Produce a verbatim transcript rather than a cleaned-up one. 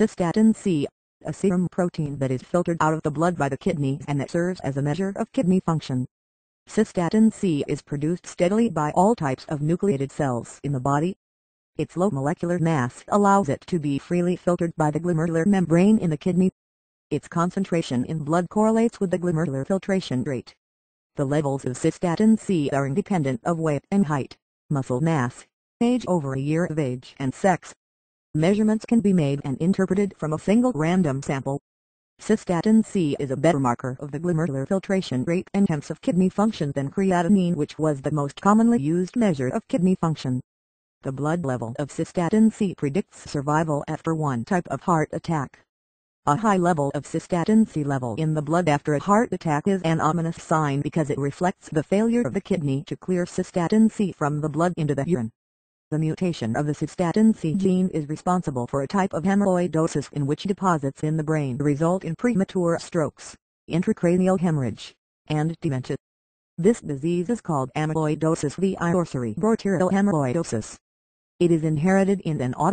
Cystatin C, a serum protein that is filtered out of the blood by the kidneys and that serves as a measure of kidney function. Cystatin C is produced steadily by all types of nucleated cells in the body. Its low molecular mass allows it to be freely filtered by the glomerular membrane in the kidney. Its concentration in blood correlates with the glomerular filtration rate. The levels of cystatin C are independent of weight and height, muscle mass, age over a year of age, and sex. Measurements can be made and interpreted from a single random sample. Cystatin C is a better marker of the glomerular filtration rate and hence of kidney function than creatinine, which was the most commonly used measure of kidney function. The blood level of cystatin C predicts survival after one type of heart attack. A high level of cystatin C level in the blood after a heart attack is an ominous sign because it reflects the failure of the kidney to clear cystatin C from the blood into the urine. The mutation of the cystatin C gene is responsible for a type of amyloidosis in which deposits in the brain result in premature strokes, intracranial hemorrhage, and dementia. This disease is called amyloidosis the I or cerebroarterial amyloidosis. It is inherited in an autosomal